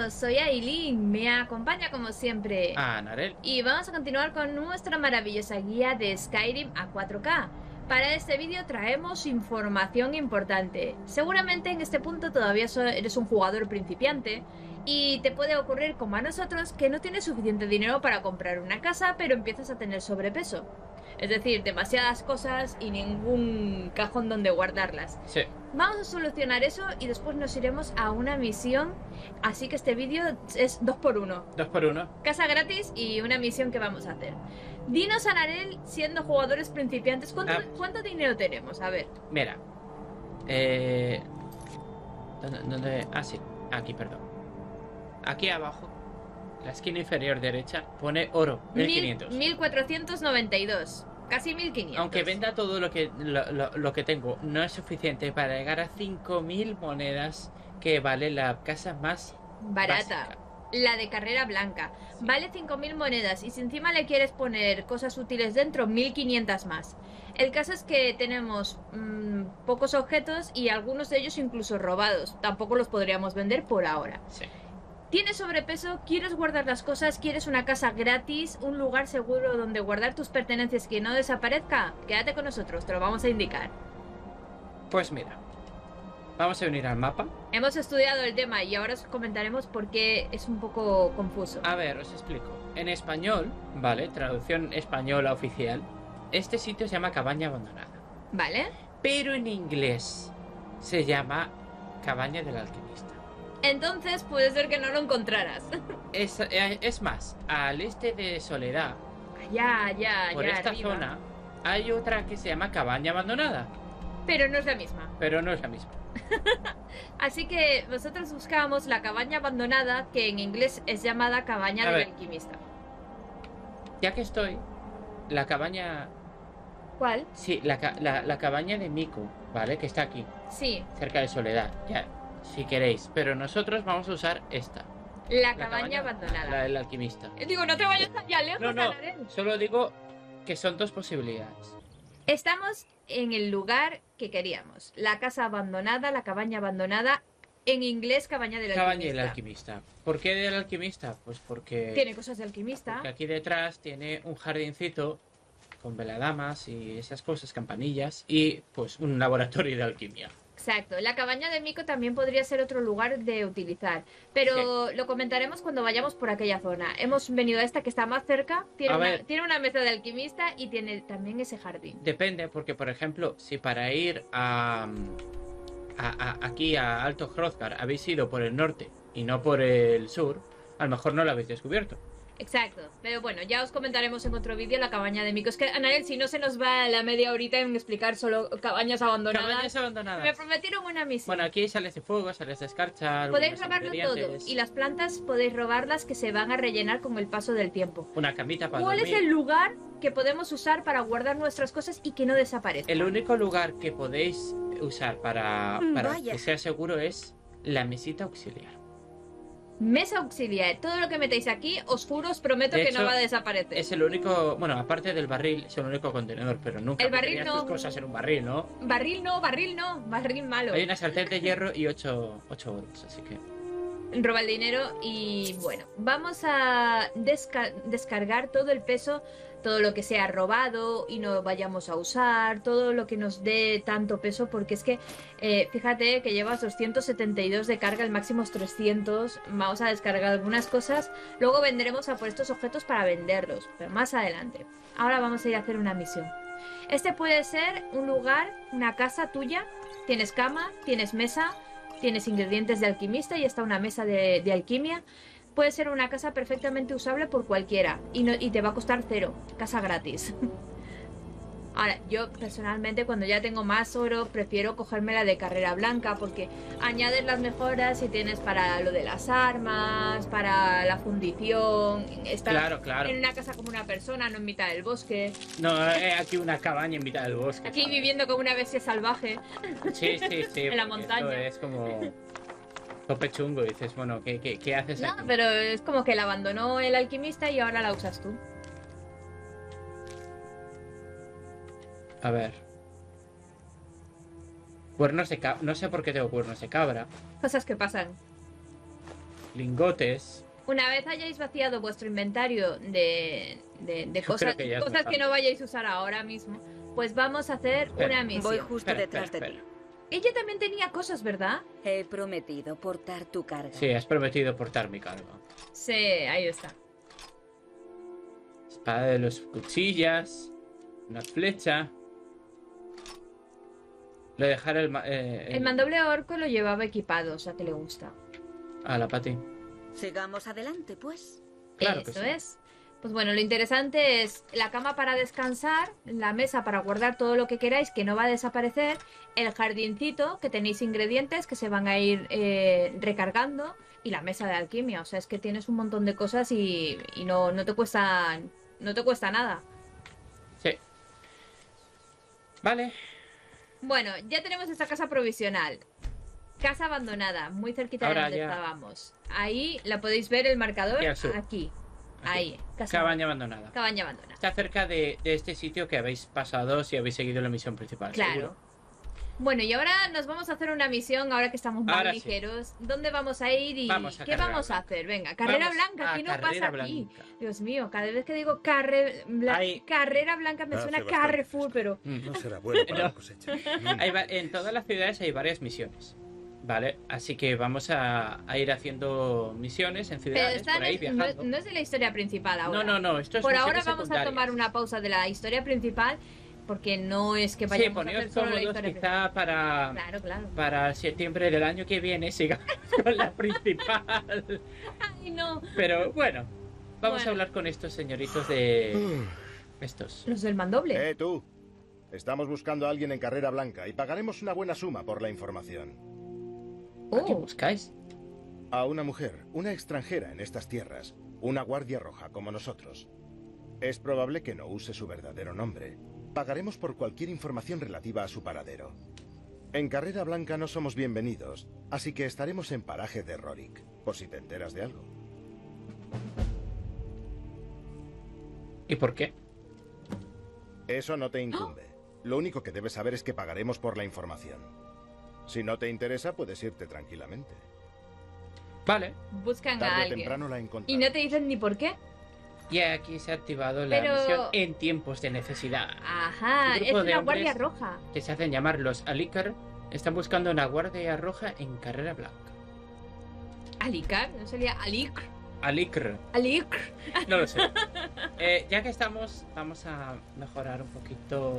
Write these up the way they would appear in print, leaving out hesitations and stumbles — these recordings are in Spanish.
todos, soy Aileen, me acompaña como siempre Anarel. Y vamos a continuar con nuestra maravillosa guía de Skyrim a 4K. Para este vídeo traemos información importante. Seguramente en este punto todavía eres un jugador principiante y te puede ocurrir como a nosotros que no tienes suficiente dinero para comprar una casa, pero empiezas a tener sobrepeso. Es decir, demasiadas cosas y ningún cajón donde guardarlas. Sí. Vamos a solucionar eso y después nos iremos a una misión. Así que este vídeo es 2x1. 2x1. Casa gratis y una misión que vamos a hacer. Dinos, Anarel, siendo jugadores principiantes, ¿cuánto dinero tenemos? A ver. Mira. ¿Dónde? Ah, sí. Aquí, perdón. Aquí abajo, la esquina inferior derecha, pone oro. 1500. 1492. Casi 1500. Aunque venda todo lo que tengo, no es suficiente para llegar a 5000 monedas que vale la casa más barata. Básica. La de Carrera Blanca. Sí. Vale 5000 monedas y si encima le quieres poner cosas útiles dentro, 1500 más. El caso es que tenemos pocos objetos y algunos de ellos incluso robados. Tampoco los podríamos vender por ahora. Sí. Tienes sobrepeso, quieres guardar las cosas, quieres una casa gratis, un lugar seguro donde guardar tus pertenencias que no desaparezca. Quédate con nosotros, te lo vamos a indicar. Pues mira, vamos a venir al mapa. Hemos estudiado el tema y ahora os comentaremos por qué es un poco confuso. A ver, os explico. En español, vale, traducción española oficial, este sitio se llama Cabaña Abandonada. Vale. Pero en inglés se llama Cabaña del Alquimista. Entonces puede ser que no lo encontraras. Es más, al este de Soledad, por esta arriba. Zona, hay otra que se llama Cabaña Abandonada. Pero no es la misma. Pero no es la misma. Así que nosotros buscamos la Cabaña Abandonada, que en inglés es llamada Cabaña del Alquimista. Ya que estoy, la cabaña... ¿Cuál? Sí, la cabaña de Miku, ¿vale? Que está aquí. Sí. Cerca de Soledad, ya, si queréis. Pero nosotros vamos a usar esta. La cabaña abandonada. La del alquimista. Digo, no te vayas allá lejos. No, no, solo digo que son dos posibilidades. Estamos en el lugar que queríamos. La casa abandonada, la cabaña abandonada. En inglés, cabaña del alquimista. Cabaña del alquimista. ¿Por qué del alquimista? Pues porque... tiene cosas de alquimista. Porque aquí detrás tiene un jardincito con veladamas y esas cosas, campanillas. Y pues un laboratorio de alquimia. Exacto. La cabaña de Miku también podría ser otro lugar de utilizar. Pero sí, lo comentaremos cuando vayamos por aquella zona. Hemos venido a esta que está más cerca. Tiene una mesa de alquimista y tiene también ese jardín. Depende, porque por ejemplo, si para ir aquí a Alto Hrothgar habéis ido por el norte y no por el sur, a lo mejor no lo habéis descubierto. Exacto, pero bueno, ya os comentaremos en otro vídeo la cabaña de Miku. Es que, Anarel, si no se nos va la media horita en explicar solo cabañas abandonadas. Cabañas abandonadas. Me prometieron una misión. Bueno, aquí sales de fuego, sales de escarcha. Podéis robarlo todo. Y las plantas podéis robarlas, que se van a rellenar con el paso del tiempo. Una camita para dormir. ¿Cuál es el lugar que podemos usar para guardar nuestras cosas y que no desaparezca? El único lugar que podéis usar para que sea seguro es la mesita auxiliar. Mesa auxiliar, todo lo que metéis aquí, os juro, os prometo que no va a desaparecer. Es el único, bueno, aparte del barril, es el único contenedor, pero nunca meterías tus cosas en un barril, ¿no? Barril no, barril malo. Hay una sartén de hierro y 8 oros, así que... roba el dinero y bueno, vamos a descargar todo el peso, todo lo que sea robado y no vayamos a usar, todo lo que nos dé tanto peso, porque es que fíjate que llevas 272 de carga, el máximo es 300, vamos a descargar algunas cosas, luego vendremos a por estos objetos para venderlos, pero más adelante. Ahora vamos a ir a hacer una misión. Este puede ser un lugar, una casa tuya, tienes cama, tienes mesa, tienes ingredientes de alquimista y está una mesa de alquimia. Puede ser una casa perfectamente usable por cualquiera y te va a costar 0. Casa gratis. Ahora, yo personalmente cuando ya tengo más oro prefiero cogerme la de Carrera Blanca, porque añades las mejoras y tienes para lo de las armas, para la fundición. Estar en una casa como una persona, no en mitad del bosque. No, aquí una cabaña en mitad del bosque. Aquí viviendo como una bestia salvaje. Sí, sí, sí. En la montaña. Esto es como... tope chungo, dices, bueno, ¿qué haces aquí? No, pero es como que la abandonó el alquimista y ahora la usas tú. A ver. Cuernos de cabra. No sé por qué tengo cuernos de cabra. Cosas que pasan. lingotes. Una vez hayáis vaciado vuestro inventario de cosas, que no vayáis a usar ahora mismo, pues vamos a hacer una misión. Voy justo detrás de ti. Ella también tenía cosas, ¿verdad? He prometido portar tu carga. Sí, has prometido portar mi carga. Sí, ahí está. Espada de los cuchillas. Una flecha. Le dejaré el mandoble orco lo llevaba equipado, o sea que le gusta. A la Pati. Sigamos adelante, pues. Claro que sí. Eso es. Pues bueno, lo interesante es la cama para descansar, la mesa para guardar todo lo que queráis, que no va a desaparecer, el jardincito, que tenéis ingredientes que se van a ir recargando, y la mesa de alquimia. O sea, es que tienes un montón de cosas y no te cuesta, nada. Sí. Vale. Bueno, ya tenemos esta casa provisional. Casa abandonada, muy cerquita de donde estábamos. Ahí la podéis ver el marcador, aquí. Ahí, Cabaña Abandonada. Cabaña Abandonada. Está cerca de este sitio que habéis pasado si habéis seguido la misión principal. Claro. ¿Seguro? Bueno, y ahora nos vamos a hacer una misión, ahora que estamos más ligeros. Sí. ¿Dónde vamos a ir y qué vamos a hacer? Venga, Carrera Blanca, ¿qué no pasa aquí? Dios mío, cada vez que digo Carrera Blanca me suena Carrefour, pero... No será bueno para la cosecha. En todas las ciudades hay varias misiones. Vale, así que vamos a ir haciendo misiones en ciudades por ahí, viajando. No es de la historia principal ahora. No, esto es por ahora vamos secundarias. A tomar una pausa de la historia principal porque no es que vayamos a hacer solo la historia quizá para, para septiembre del año que viene sigamos con la principal. Ay, no. Pero bueno, vamos a hablar con estos señoritos de... estos. Los del mandoble. Tú. Estamos buscando a alguien en Carrera Blanca y pagaremos una buena suma por la información. ¿A quién buscáis? A una mujer, una extranjera en estas tierras, una guardia roja como nosotros. Es probable que no use su verdadero nombre. Pagaremos por cualquier información relativa a su paradero. En Carrera Blanca no somos bienvenidos, así que estaremos en Paraje de Rorik, por si te enteras de algo. ¿Y por qué? Eso no te incumbe. Lo único que debes saber es que pagaremos por la información. Si no te interesa, puedes irte tranquilamente. Vale. Buscan a alguien. Y no te dicen ni por qué. Y aquí se ha activado la misión en tiempos de necesidad. Ajá, es una guardia roja. Que se hacen llamar los Alik'r. Están buscando una guardia roja en Carrera Blanca. ¿Alik'r? ¿No sería Alik'r? Alik'r. Alik'r. No lo sé. Ya que estamos, vamos a mejorar un poquito...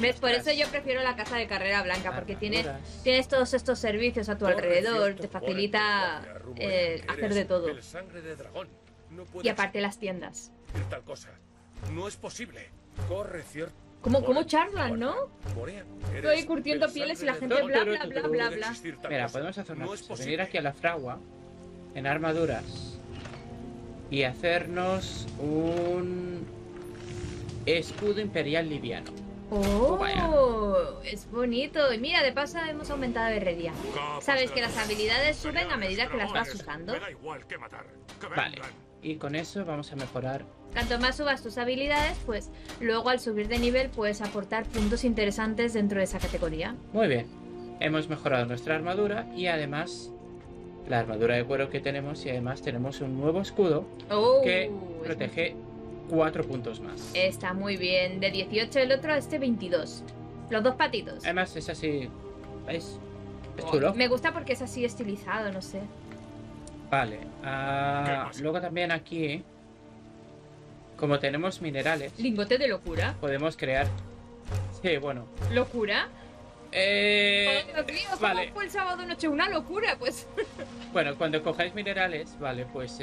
¿Ves? Por eso yo prefiero la casa de Carrera Blanca, porque tienes todos estos servicios a tu alrededor, te facilita hacer de todo. Y aparte las tiendas. Como charlan, ¿no? Estoy curtiendo pieles y la gente bla, bla, bla, bla, bla. Mira, podemos hacer una cosa. Venir aquí a la fragua, en armaduras, y hacernos un escudo imperial liviano. ¡Oh! Es bonito. Y mira, de paso hemos aumentado herrería. Sabes que las habilidades suben a medida que las vas usando. Vale. Y con eso vamos a mejorar. Cuanto más subas tus habilidades, pues luego al subir de nivel puedes aportar puntos interesantes dentro de esa categoría. Muy bien. Hemos mejorado nuestra armadura y además la armadura de cuero que tenemos. Y además tenemos un nuevo escudo que protege... 4 puntos más. Está muy bien. De 18 el otro a este 22. Los dos patitos. Además es así. ¿Veis? Es chulo. Me gusta porque es así estilizado, no sé. Vale. Luego también aquí, como tenemos minerales. Lingote de locura. Podemos crear. Sí, bueno. ¿Locura? Dios mío, ¿cómo fue el sábado noche? Una locura, pues. Bueno, cuando cojáis minerales, vale, pues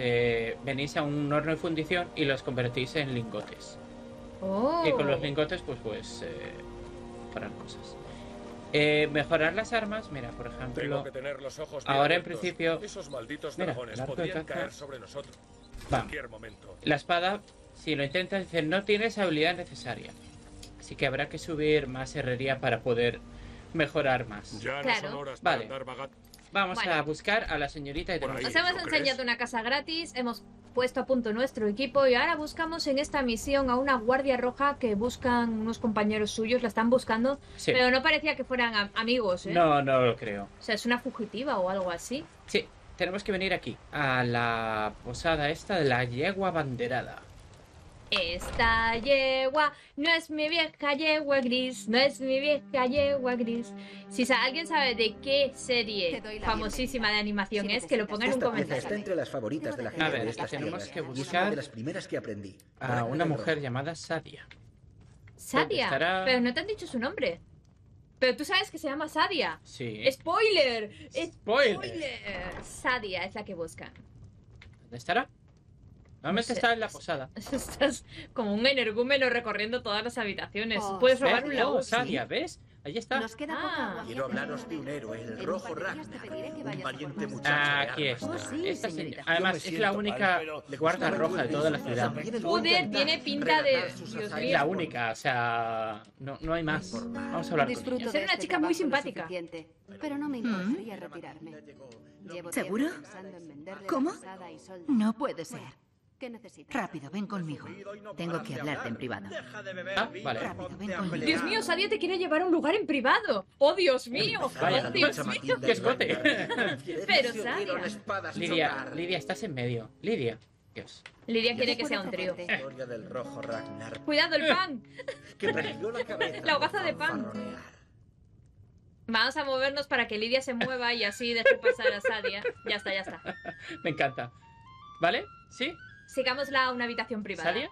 venís a un horno de fundición y los convertís en lingotes. Y con los lingotes, pues mejorar cosas. Mejorar las armas, mira, por ejemplo. Tengo que tener los ojos bien abiertos. En principio. Esos malditos dragones podrían caer sobre nosotros. En cualquier momento. La espada, si lo intentas, dice, no tienes habilidad necesaria. Así que habrá que subir más herrería para poder mejorar más. Vale. Vamos a buscar a la señorita. Nos hemos enseñado una casa gratis, hemos puesto a punto nuestro equipo y ahora buscamos en esta misión a una guardia roja que buscan unos compañeros suyos, la están buscando, pero no parecía que fueran amigos, ¿eh? No, no lo creo. O sea, es una fugitiva o algo así. Sí, Tenemos que venir aquí, a la posada esta de la yegua abanderada. Esta yegua no es mi vieja yegua gris, no es mi vieja yegua gris. Si alguien sabe de qué serie famosísima de animación es, que lo ponga en un comentario. Está entre las favoritas de la gente. A ver, tenemos que buscar de las primeras que aprendí a una mujer llamada Saadia. ¿Saadia? Pero no te han dicho su nombre. Pero tú sabes que se llama Saadia. Sí. ¡Spoiler! ¡Spoiler! Saadia es la que buscan. ¿Dónde estará? Normalmente está en la posada. Estás como un energúmeno recorriendo todas las habitaciones. Puedes robar un lago, Saadia, ¿ves? Ahí está. Nos queda poca. Quiero hablaros de un héroe, el rojo Ragnar, un valiente muchacho. Aquí está. Además, es la única guarda roja de toda la ciudad. Joder, tiene pinta de... Dios mío. La única, o sea... No hay más. Vamos a hablar con ella. Ser una chica muy simpática. Pero no me importaría retirarme. ¿Seguro? ¿Cómo? No puede ser. Rápido, ven conmigo. Tengo que hablarte en privado. Vale. Rápido, ven conmigo. Dios mío, Saadia te quiere llevar a un lugar en privado. ¡Oh, Dios mío! ¡Oh, Dios mío! ¡Qué escote! Pero, Saadia... Lidia, estás en medio. Lidia. Dios. Lidia quiere que sea un trío. ¡Cuidado, el pan! La hogaza de pan. Vamos a movernos para que Lidia se mueva y así deje pasar a Saadia. Ya está, ya está. Me encanta. ¿Vale? ¿Sí? Sigámosla a una habitación privada. ¿Saadia?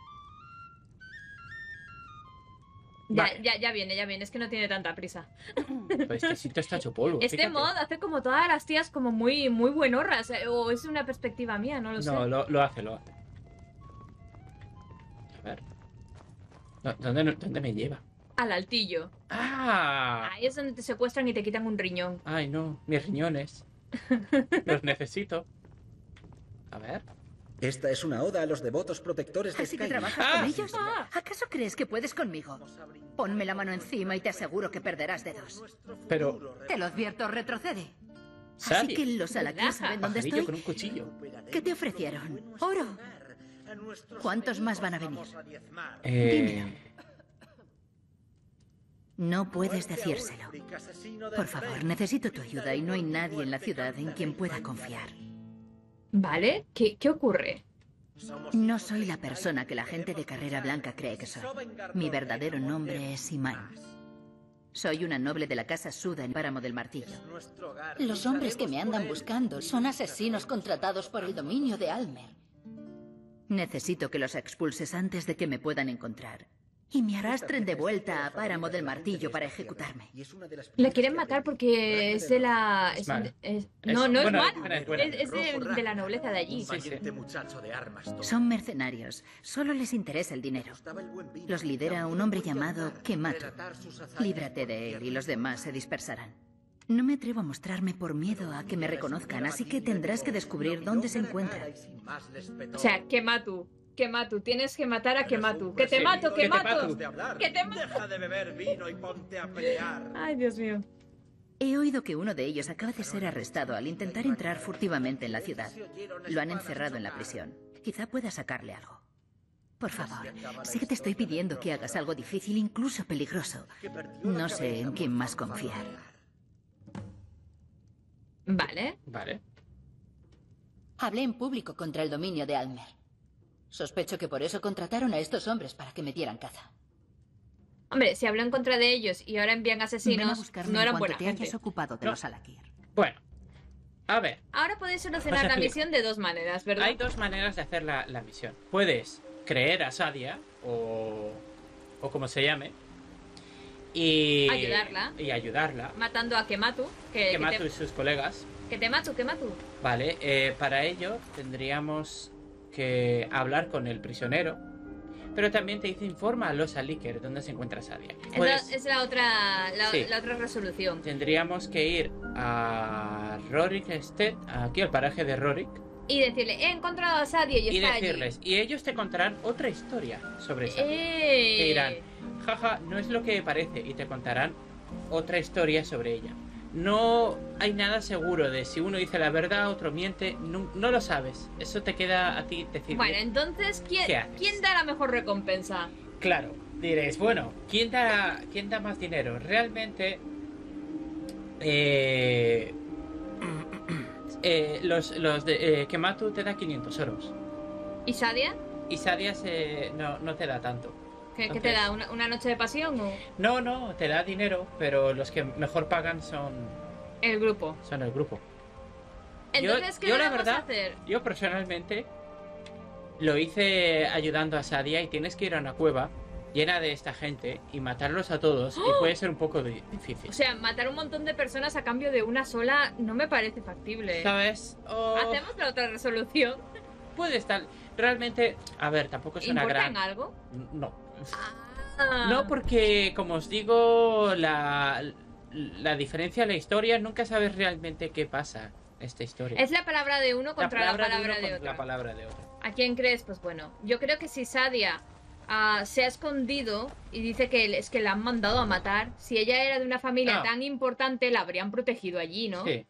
Ya viene. Es que no tiene tanta prisa. Pues este sitio está hecho polvo. Este fíjate. Mod hace como todas las tías como muy buenorras. O es una perspectiva mía, no lo sé. No, lo hace. A ver. ¿Dónde me lleva? Al altillo. ¡Ah! Ahí es donde te secuestran y te quitan un riñón. Ay, no. Mis riñones. Los necesito. A ver... Esta es una oda a los devotos protectores de Skyrim. ¿Así que trabajas con ellos? ¿Acaso crees que puedes conmigo? Ponme la mano encima y te aseguro que perderás dedos. Pero... Te lo advierto, retrocede. Así que los Alik'r saben dónde estoy. Con un cuchillo. ¿Qué te ofrecieron? ¿Oro? ¿Cuántos más van a venir? Dímelo. No puedes decírselo. Por favor, necesito tu ayuda y no hay nadie en la ciudad en quien pueda confiar. ¿Vale? ¿Qué ocurre? No soy la persona que la gente de Carrera Blanca cree que soy. Mi verdadero nombre es Imán. Soy una noble de la Casa Suda en Páramo del Martillo. Los hombres que me andan buscando son asesinos contratados por el Dominio de Almer. Necesito que los expulses antes de que me puedan encontrar. Y me arrastren de vuelta a Páramo del Martillo para ejecutarme. La quieren matar porque es de la... Es de la nobleza de allí. Son mercenarios. Solo les interesa el dinero. Los lidera un hombre llamado Kematu. Líbrate de él y los demás se dispersarán. No me atrevo a mostrarme por miedo a que me reconozcan, así que tendrás que descubrir dónde se encuentra. O sea, Kematu. Kematu, tienes que matar a Kematu. ¡Que te mato, Kematu! ¡Que te mato! Deja de beber vino y ponte a pelear. Ay, Dios mío. He oído que uno de ellos acaba de ser arrestado al intentar entrar furtivamente en la ciudad. Lo han encerrado en la prisión. Quizá pueda sacarle algo. Por favor, sé que te estoy pidiendo que hagas algo difícil, incluso peligroso. No sé en quién más confiar. Vale. Hablé en público contra el dominio de Almer. Sospecho que por eso contrataron a estos hombres para que me dieran caza. Hombre, si habló en contra de ellos y ahora envían asesinos, no eran buena gente. Bueno, a ver. Ahora podéis solucionar la misión de dos maneras, ¿verdad? Hay dos maneras de hacer la misión. Puedes creer a Saadia o como se llame y ayudarla. Matando a Kematu. Kematu y sus colegas. Kematu. Vale, para ello tendríamos... que hablar con el prisionero, pero también te dice informa a los Alik'r dónde se encuentra Saadia. Es la otra resolución. Tendríamos que ir a Rorik aquí al paraje de Rorik y decirle he encontrado a Saadia y está decirles allí. Y ellos te contarán otra historia sobre Saadia. Te dirán jaja, no es lo que parece y te contarán otra historia sobre ella. No hay nada seguro de si uno dice la verdad, otro miente. No lo sabes. Eso te queda a ti decidir. Bueno, entonces, ¿quién da la mejor recompensa? Claro, diréis, bueno, ¿quién da más dinero? Realmente Kematu te da 500 oros. ¿Y Saadia? Y Saadia no te da tanto. ¿Qué te da? ¿Una noche de pasión? O... No, te da dinero, pero los que mejor pagan son... el grupo. Son el grupo. Entonces, ¿qué la verdad, a hacer? Yo personalmente lo hice ayudando a Saadia y tienes que ir a una cueva llena de esta gente y matarlos a todos. ¡Oh! Y puede ser un poco difícil. O sea, matar un montón de personas a cambio de una sola no me parece factible. ¿Sabes? Oh... ¿Hacemos la otra resolución? Puede estar... Realmente, a ver, tampoco es una gran... ¿Importan algo? No. Ah. No, porque como os digo, la diferencia en la historia, nunca sabes realmente qué pasa esta historia. Es la palabra de uno contra la palabra de otro. ¿A quién crees? Pues bueno, yo creo que si Saadia se ha escondido y dice que es que la han mandado a matar, si ella era de una familia tan importante, la habrían protegido allí, ¿no? Sí.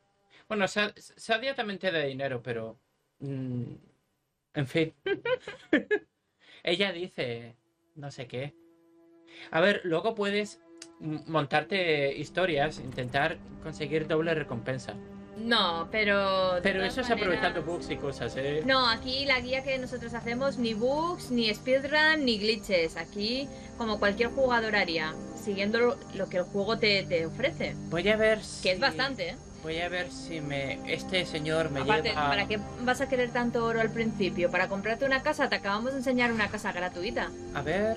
Bueno, Saadia también te da dinero, pero... en fin. Ella dice... no sé qué. A ver, luego puedes montarte historias, intentar conseguir doble recompensa. No, pero... pero eso es aprovechando bugs y cosas, ¿eh? No, aquí la guía que nosotros hacemos, ni bugs, ni speedrun, ni glitches. Aquí, como cualquier jugador haría, siguiendo lo que el juego te ofrece. Voy a ver si... que es bastante, ¿eh? Voy a ver si este señor me lleva... ¿Para qué vas a querer tanto oro al principio? Para comprarte una casa, te acabamos de enseñar una casa gratuita. A ver...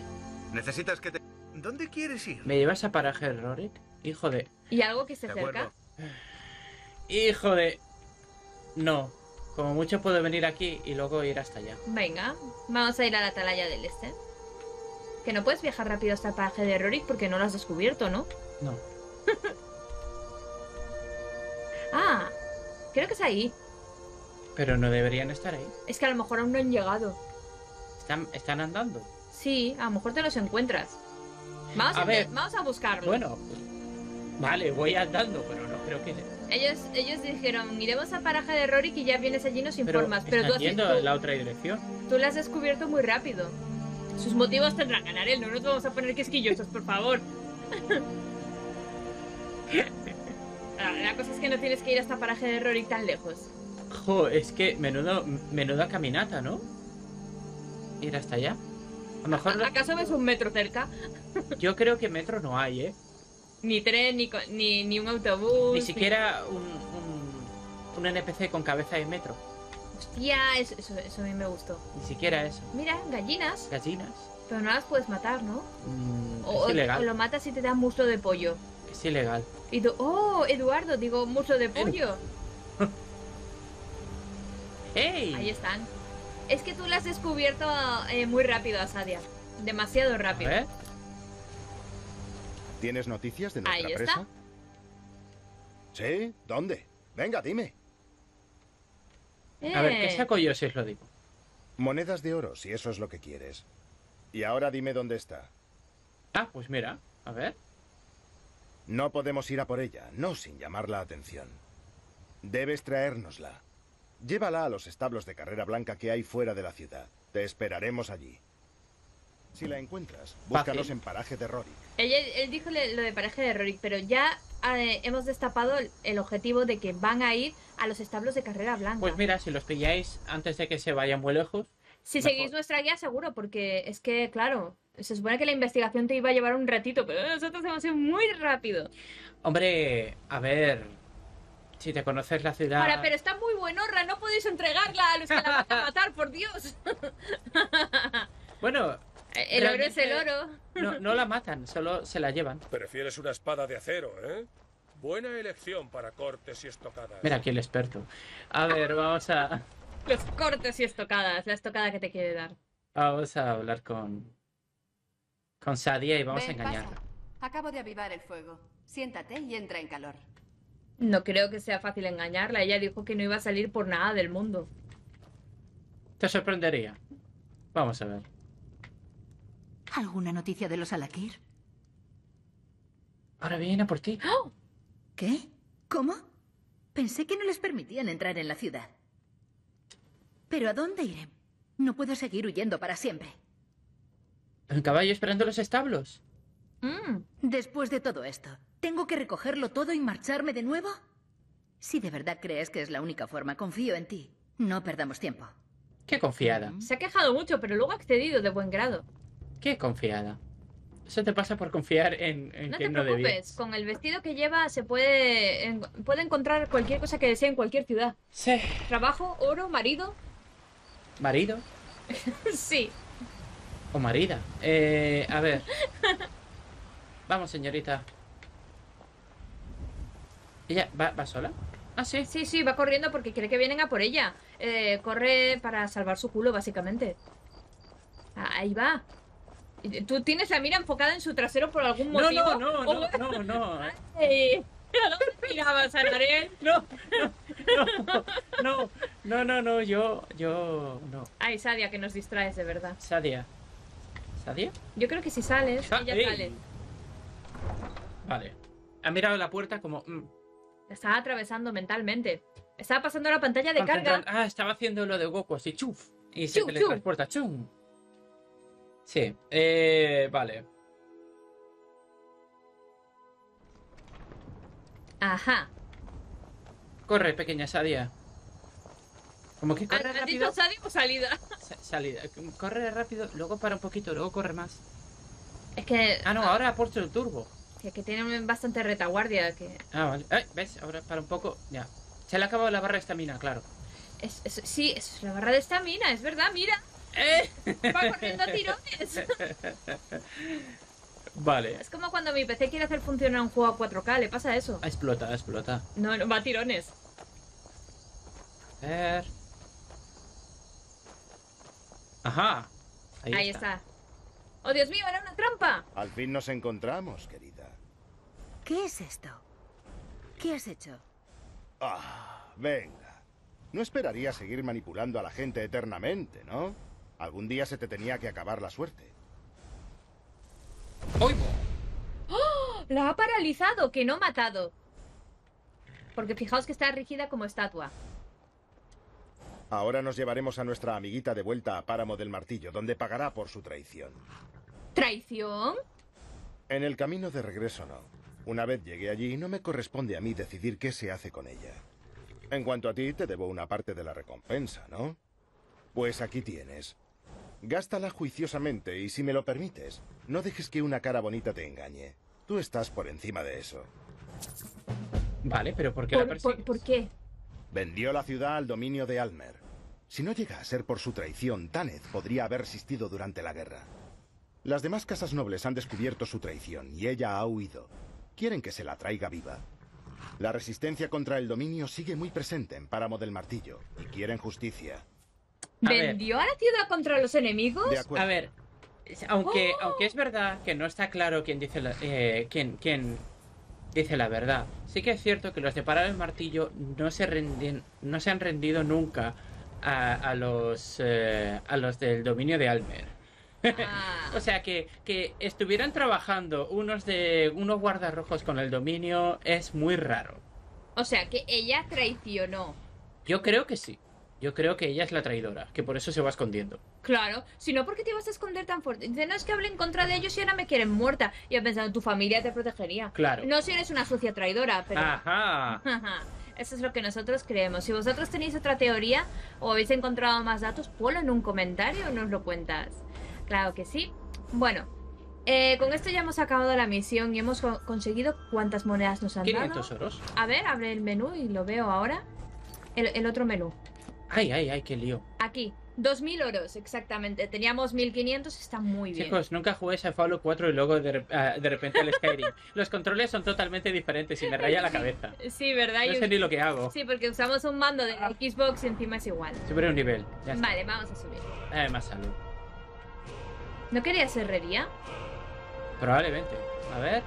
necesitas que te... ¿dónde quieres ir? ¿Me llevas a Paraje de Rorik? Hijo de... ¿Y algo que esté cerca? Hijo de... no. Como mucho puedo venir aquí y luego ir hasta allá. Venga, vamos a ir a la Atalaya del Este. Que no puedes viajar rápido hasta el Paraje de Rorik porque no lo has descubierto, ¿no? No. Ah, creo que es ahí. Pero no deberían estar ahí. Es que a lo mejor aún no han llegado. ¿Están andando? Sí, a lo mejor te los encuentras. Vamos a buscarlos. Bueno, vale, voy andando, pero no creo que... Ellos dijeron, iremos al Paraje de Rorik y ya vienes allí y nos informas. Pero tú has yendo en la otra dirección. Tú la has descubierto muy rápido. Sus motivos tendrán, Anarel, no nos vamos a poner quisquillosos, por favor. La cosa es que no tienes que ir hasta Paraje de Rorik tan lejos. Jo, es que menuda caminata, ¿no? Ir hasta allá. A lo mejor... ¿Acaso ves un metro cerca? Yo creo que metro no hay, ¿eh? Ni tren, ni un autobús. Ni siquiera un NPC con cabeza de metro. Hostia, eso a mí me gustó. Ni siquiera eso. Mira, gallinas. Gallinas. Pero no las puedes matar, ¿no? Es ilegal. O lo matas y te dan muslo de pollo. Es ilegal. ¡Oh, Eduardo! Digo, mucho de pollo. ¡Ey! Ahí están. Es que tú la has descubierto muy rápido a Saadia. Demasiado rápido. ¿Eh? ¿Tienes noticias de nuestra presa? ¿Sí? ¿Dónde? Venga, dime. A ver, ¿qué saco yo si os lo digo? Monedas de oro, si eso es lo que quieres. Y ahora dime dónde está. Ah, pues mira, a ver. No podemos ir a por ella, no sin llamar la atención. Debes traérnosla. Llévala a los establos de Carrera Blanca que hay fuera de la ciudad. Te esperaremos allí. Si la encuentras, búscanos en Paraje de Rorik. Él dijo lo de Paraje de Rorik, pero ya hemos destapado el objetivo de que van a ir a los establos de Carrera Blanca. Pues mira, si los pilláis antes de que se vayan muy lejos... Si seguís nuestra guía, seguro, porque es que, claro... se supone que la investigación te iba a llevar un ratito, pero nosotros hemos ido muy rápido. Hombre, a ver, si te conoces la ciudad... Ahora, pero está muy buenorra, no podéis entregarla a los que la van a matar, por Dios. Bueno, el oro es el oro. No la matan, solo se la llevan. Prefieres una espada de acero, ¿eh? Buena elección para cortes y estocadas. Mira aquí el experto. A ver, vamos a... los cortes y estocadas, la estocada que te quiere dar. Vamos a hablar con Saadia y vamos a engañarla. Pasa. Acabo de avivar el fuego. Siéntate y entra en calor. No creo que sea fácil engañarla. Ella dijo que no iba a salir por nada del mundo. Te sorprendería. Vamos a ver. ¿Alguna noticia de los Alik'r? Ahora viene a por ti. ¡Oh! ¿Qué? ¿Cómo? Pensé que no les permitían entrar en la ciudad. ¿Pero a dónde iré? No puedo seguir huyendo para siempre. ¿El caballo esperando los establos? Después de todo esto, ¿tengo que recogerlo todo y marcharme de nuevo? Si de verdad crees que es la única forma, confío en ti. No perdamos tiempo. Qué confiada. Se ha quejado mucho, pero luego ha accedido de buen grado. Qué confiada. Eso te pasa por confiar en no quien no debías. No te preocupes, con el vestido que lleva se puede encontrar cualquier cosa que desee en cualquier ciudad. Sí. Trabajo, oro, marido. ¿Marido? Sí. O marida. A ver. Vamos, señorita. ¿Ella va sola? Ah, sí. Sí, sí, va corriendo porque cree que vienen a por ella. Corre para salvar su culo, básicamente. Ahí va. Tú tienes la mira enfocada en su trasero por algún motivo. No. Ay, ¿a dónde mirabas, Anarel? No, yo no. Ay, Saadia, que nos distraes, de verdad. ¿Saadia? Yo creo que si sales, ella sale. Vale. Ha mirado la puerta como... La estaba atravesando mentalmente. Estaba pasando la pantalla de carga. Ah, estaba haciendo lo de Goku, así, chuf. Y se teletransporta, chum. Sí, vale. Ajá. Corre, pequeña Saadia. Como que corre rápido. ¿Has dicho Saadia o salida? Salida. Corre rápido, luego para un poquito, luego corre más. Es que... Ah, no, ahora aporto el turbo. Que tienen bastante retaguardia. Que... Ah, vale. Ay, ¿ves? Ahora para un poco, ya. Se le ha acabado la barra de estamina, claro. Sí, es la barra de estamina, es verdad, mira. Va corriendo a tirones. Vale. Es como cuando mi PC quiere hacer funcionar un juego a 4K, le pasa eso. Explota. No, va a tirones. A ver. Ajá. Ahí está. ¡Oh, Dios mío! ¡Era una trampa! Al fin nos encontramos, querida. ¿Qué es esto? ¿Qué has hecho? Ah, venga. No esperaría seguir manipulando a la gente eternamente, ¿no? Algún día se te tenía que acabar la suerte. ¡Oigo! ¡Oh! ¡La ha paralizado! ¡Que no ha matado! Porque fijaos que está rígida como estatua. Ahora nos llevaremos a nuestra amiguita de vuelta a Páramo del Martillo, donde pagará por su traición. ¿Traición? En el camino de regreso no. Una vez llegué allí, no me corresponde a mí decidir qué se hace con ella. En cuanto a ti, te debo una parte de la recompensa, ¿no? Pues aquí tienes. Gástala juiciosamente y, si me lo permites, no dejes que una cara bonita te engañe. Tú estás por encima de eso. Vale, pero ¿por qué la persigues? ¿Por qué? Vendió la ciudad al dominio de Almer. Si no llega a ser por su traición, Tanez podría haber resistido durante la guerra. Las demás casas nobles han descubierto su traición y ella ha huido. Quieren que se la traiga viva. La resistencia contra el dominio sigue muy presente en Páramo del Martillo y quieren justicia. ¿Vendió a la ciudad contra los enemigos? De acuerdo. A ver, aunque es verdad que no está claro quién dice la... Dice la verdad. Sí que es cierto que los de Parar el Martillo no se han rendido nunca a los del dominio de Almer. Ah. O sea que estuvieran trabajando unos guardarrojos con el dominio es muy raro. O sea que ella traicionó. Yo creo que sí. Yo creo que ella es la traidora, que por eso se va escondiendo. Claro, si no, ¿por qué te vas a esconder tan fuerte? Dicen, no, es que hablé en contra de ellos y ahora me quieren muerta. Y he pensado, tu familia te protegería. Claro. No si eres una sucia traidora, pero... Ajá. Eso es lo que nosotros creemos. Si vosotros tenéis otra teoría o habéis encontrado más datos, ponlo en un comentario o nos lo cuentas. Claro que sí. Bueno, con esto ya hemos acabado la misión y hemos conseguido cuántas monedas nos han dado. 500 oros. A ver, abre el menú y lo veo ahora. El otro menú. Ay, qué lío. Aquí, 2000 oros, exactamente. Teníamos 1500, está muy bien. Chicos, nunca juguéis a Fallout 4 y luego de repente el Skyrim. Los controles son totalmente diferentes y me raya la cabeza. Sí, ¿verdad? No sé ni lo que hago. Sí, porque usamos un mando de Xbox y encima es igual. Subir un nivel. Ya está. Vale, vamos a subir. Más salud. ¿No querías herrería? Probablemente. A ver.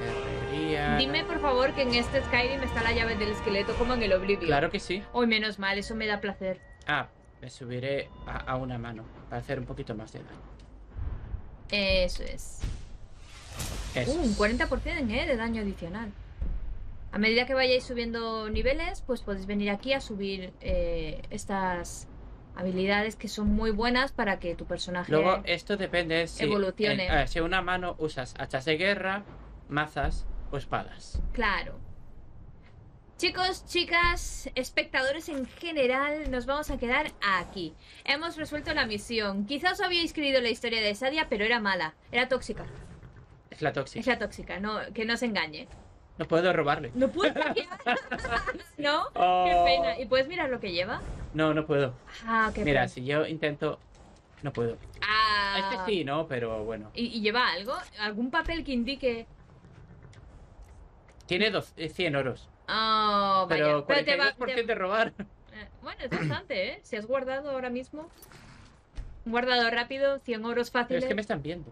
Herrería... Dime por favor que en este Skyrim está la llave del esqueleto como en el Oblivion. Claro que sí. Hoy menos mal, eso me da placer. Ah, me subiré a una mano para hacer un poquito más de daño. Eso es. Un 40% de daño adicional. A medida que vayáis subiendo niveles, pues podéis venir aquí a subir estas habilidades que son muy buenas para que tu personaje evolucione. Luego esto depende si, si una mano usas hachas de guerra, mazas o espadas. Claro. Chicos, chicas, espectadores en general, nos vamos a quedar aquí. Hemos resuelto la misión. Quizás os habíais creído la historia de Saadia, pero era mala. Era tóxica. Es la tóxica. Es la tóxica, no, que no se engañe. No puedo robarle. ¿No puedo hackear? ¿No? Oh. Qué pena. ¿Y puedes mirar lo que lleva? No, no puedo. Ah, qué pena. Mira, si yo intento... No puedo. Ah. Este sí, ¿no? Pero bueno. ¿Y lleva algo? ¿Algún papel que indique...? Tiene 100 oros. Oh, vaya. Pero te va de robar. Bueno, es bastante, ¿eh? Si has guardado ahora mismo. Un guardado rápido, 100 oros fáciles. Pero es que me están viendo.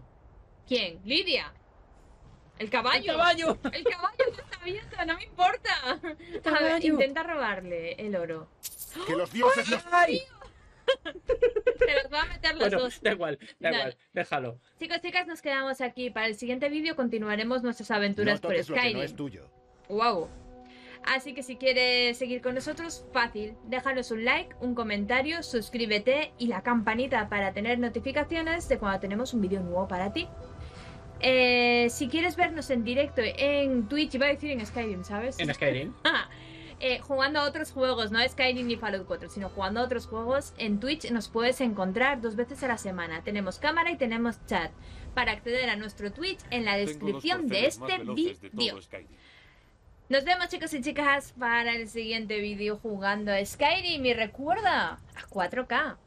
¿Quién? ¡Lidia! ¡El caballo! ¡El caballo! ¡El caballo me está viendo! ¡No me importa! A ver, intenta robarle el oro. ¡Que los dioses los hay! Te los voy a meter los dos. Da igual, déjalo. Chicos, chicas, nos quedamos aquí. Para el siguiente vídeo continuaremos nuestras aventuras por Skyrim. No es tuyo. Wow. Así que si quieres seguir con nosotros, fácil. Déjanos un like, un comentario, suscríbete y la campanita para tener notificaciones de cuando tenemos un vídeo nuevo para ti. Si quieres vernos en directo en Twitch, iba a decir en Skyrim, ¿sabes? En Skyrim. Jugando a otros juegos, no Skyrim ni Fallout 4, sino jugando a otros juegos en Twitch nos puedes encontrar 2 veces a la semana. Tenemos cámara y tenemos chat. Para acceder a nuestro Twitch en la descripción de este vídeo. Nos vemos, chicos y chicas, para el siguiente vídeo jugando a Skyrim. Y recuerda, a 4K.